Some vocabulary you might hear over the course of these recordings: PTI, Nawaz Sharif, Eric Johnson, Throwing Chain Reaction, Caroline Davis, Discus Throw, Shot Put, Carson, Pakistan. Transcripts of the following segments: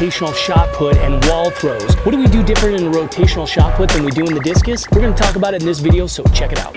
rotational shot put and wall throws. What do we do different in the rotational shot put than we do in the discus? We're going to talk about it in this video, so check it out.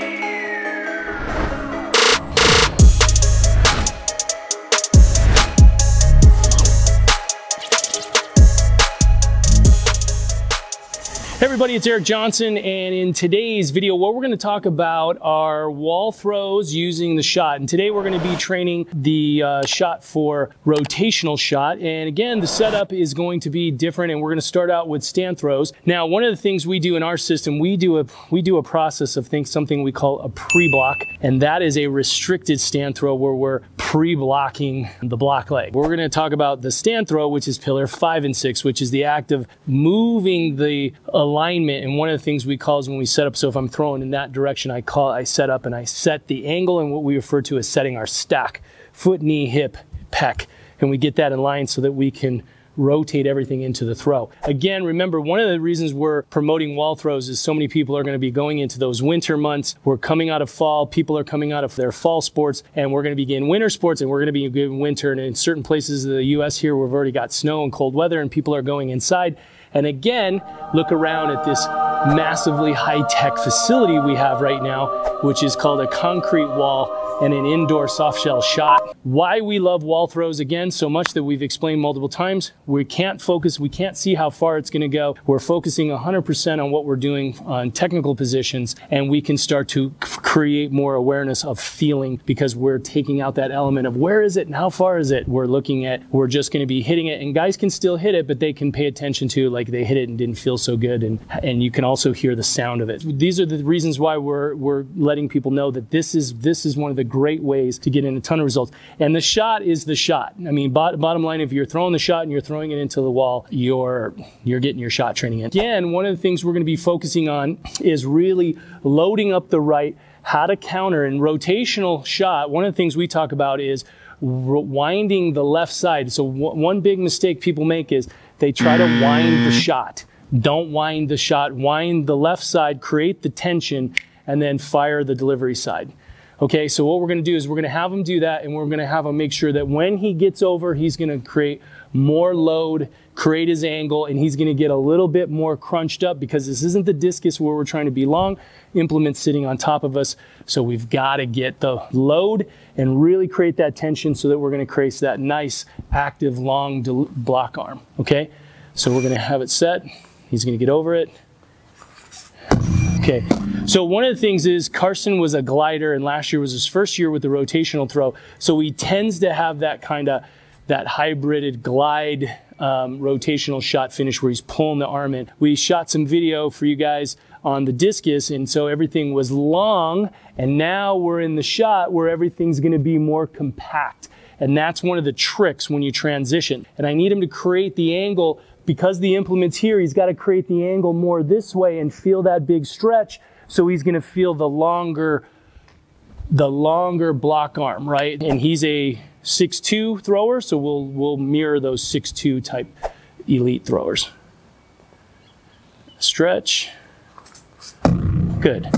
Hey everybody, it's Eric Johnson, and in today's video what we're going to talk about are wall throws using the shot. And today we're going to be training the shot for rotational shot, and again the setup is going to be different, and we're going to start out with stand throws. Now one of the things we do in our system, we do a process of something we call a pre-block, and that is a restricted stand throw where we're pre-blocking the block leg. We're going to talk about the stand throw, which is pillar 5 and 6, which is the act of moving the alignment. And one of the things we call is when we set up, so if I'm throwing in that direction, I set up and I set the angle and what we refer to as setting our stack, foot, knee, hip, pec, and we get that in line so that we can rotate everything into the throw. Again, remember, one of the reasons we're promoting wall throws is so many people are going to be going into those winter months. We're coming out of fall, people are coming out of their fall sports, and we're going to begin winter sports, and we're going to be in winter. And in certain places of the US here, we've already got snow and cold weather, and people are going inside. And again, look around at this massively high-tech facility we have right now, which is called a concrete wall and an indoor softshell shot. Why we love wall throws, again, so much that we've explained multiple times. We can't focus, we can't see how far it's gonna go. We're focusing 100% on what we're doing on technical positions, and we can start to create more awareness of feeling because we're taking out that element of where is it and how far is it? We're looking at, we're just gonna be hitting it, and guys can still hit it, but they can pay attention to like they hit it and didn't feel so good, and you can also hear the sound of it. These are the reasons why we're letting people know that this is one of the great ways to get in a ton of results. And the shot is the shot. I mean, bottom line, if you're throwing the shot and you're throwing it into the wall, you're getting your shot training in. Again, one of the things we're going to be focusing on is really loading up the right, how to counter in rotational shot. One of the things we talk about is winding the left side. So one big mistake people make is they try to wind the shot. Don't wind the shot, wind the left side, create the tension, and then fire the delivery side. Okay, so what we're gonna do is we're gonna have him do that, and we're gonna have him make sure that when he gets over, he's gonna create more load, create his angle, and he's gonna get a little bit more crunched up because this isn't the discus where we're trying to be long, implements sitting on top of us. So we've gotta get the load and really create that tension so that we're gonna create that nice, active, long block arm, okay? So we're gonna have it set, he's gonna get over it. Okay, so one of the things is Carson was a glider, and last year was his first year with the rotational throw. So he tends to have that kind of, that hybrided glide rotational shot finish where he's pulling the arm in. We shot some video for you guys on the discus, and so everything was long, and now we're in the shot where everything's gonna be more compact. And that's one of the tricks when you transition. And I need him to create the angle. Because the implement's here, he's got to create the angle more this way and feel that big stretch. So he's going to feel the longer block arm, right? And he's a 6'2" thrower, so we'll mirror those 6'2" type elite throwers. Stretch. Good.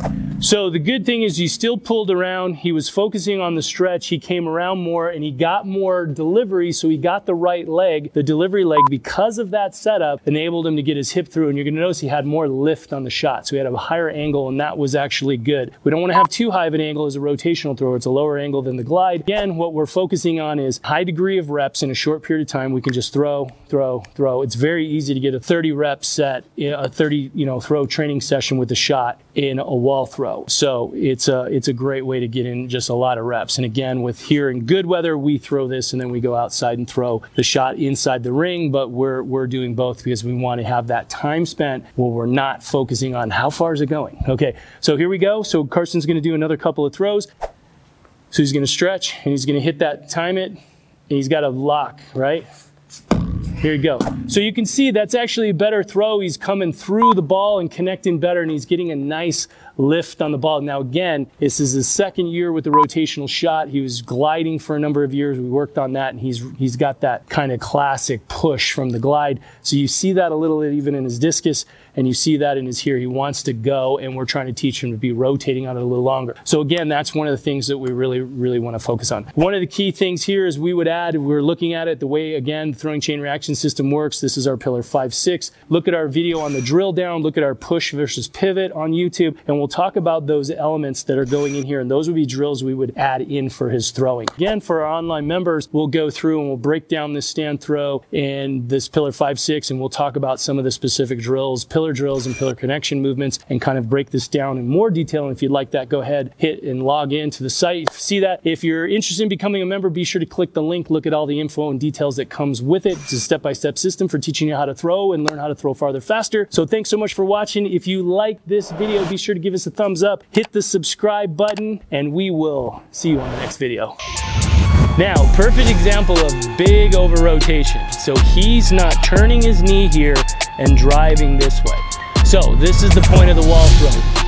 So the good thing is he still pulled around. He was focusing on the stretch. He came around more and he got more delivery. So he got the right leg, the delivery leg, because of that setup enabled him to get his hip through. And you're going to notice he had more lift on the shot. So he had a higher angle, and that was actually good. We don't want to have too high of an angle as a rotational thrower. It's a lower angle than the glide. Again, what we're focusing on is high degree of reps in a short period of time. We can just throw, throw, throw. It's very easy to get a 30 rep set, a 30, throw training session with the shot in a wall throw. So it's a great way to get in just a lot of reps. And again, with here in good weather, we throw this and then we go outside and throw the shot inside the ring, but we're doing both because we want to have that time spent where we're not focusing on how far is it going. Okay, so here we go. So Carson's going to do another couple of throws. So he's going to stretch and he's going to hit that, time it, and he's got a lock, right? Here you go. So you can see that's actually a better throw. He's coming through the ball and connecting better, and he's getting a nice lift on the ball. Now again, this is his second year with the rotational shot. He was gliding for a number of years. We worked on that, and he's got that kind of classic push from the glide. So you see that a little even in his discus. And you see that in his here. He wants to go, and we're trying to teach him to be rotating on it a little longer. So again, that's one of the things that we really, really want to focus on. One of the key things here is we would add, we're looking at it the way, again, the throwing chain reaction system works. This is our pillar 5-6. Look at our video on the drill down. Look at our push versus pivot on YouTube. And we'll talk about those elements that are going in here. And those would be drills we would add in for his throwing. Again, for our online members, we'll go through and we'll break down this stand throw and this pillar 5-6. And we'll talk about some of the specific drills, pillar drills and pillar connection movements, and kind of break this down in more detail. And if you'd like that, go ahead, hit and log into the site. See that. If you're interested in becoming a member, be sure to click the link, look at all the info and details that comes with it. It's a step-by-step system for teaching you how to throw and learn how to throw farther, faster. So thanks so much for watching. If you like this video, be sure to give us a thumbs up, hit the subscribe button, and we will see you on the next video. Now, perfect example of big over rotation. So he's not turning his knee here and driving this way. So this is the point of the wall throw.